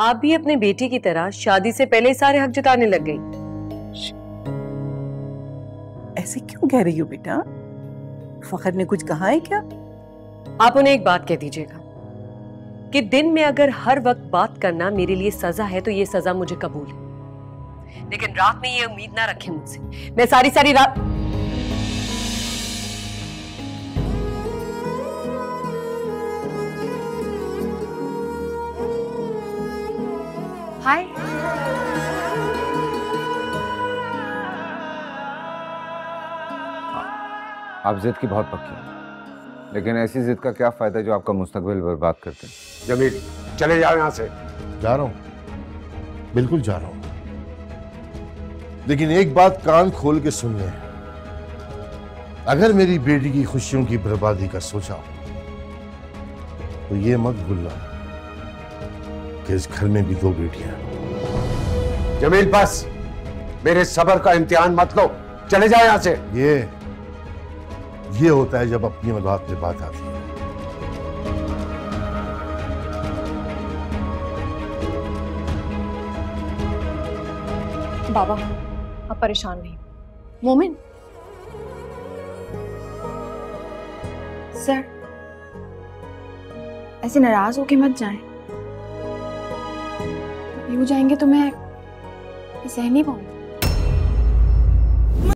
आप भी अपने बेटी की तरह शादी से पहले ही सारे हक जताने लग गई। ऐसे क्यों कह रही हो बेटा? फखर ने कुछ कहा है क्या? आप उन्हें एक बात कह दीजिएगा कि दिन में अगर हर वक्त बात करना मेरे लिए सजा है तो ये सजा मुझे कबूल है, लेकिन रात में ये उम्मीद ना रखें मुझसे। मैं सारी रात हाय आप जिद की बहुत पक्की है, लेकिन ऐसी जिद का क्या फायदा जो आपका मुस्तकबिल बर्बाद करते हैं। जमील चले जाओ यहाँ से। जा रहा हूँ, बिल्कुल जा रहा हूँ, लेकिन एक बात कान खोल के सुन ले। अगर मेरी बेटी की खुशियों की बर्बादी का सोचा तो ये मत भूलना कि इस घर में भी दो बेटियां। जमील बस मेरे सबर का इम्तिहान मत लो, चले जाओ यहाँ से। ये होता है जब अपनी औलाद पे बात आती है। बाबा आप परेशान नहीं। मोमिन सर ऐसे नाराज होके मत जाएं। यूं जाएंगे तो मैं सह नहीं पाऊंगी।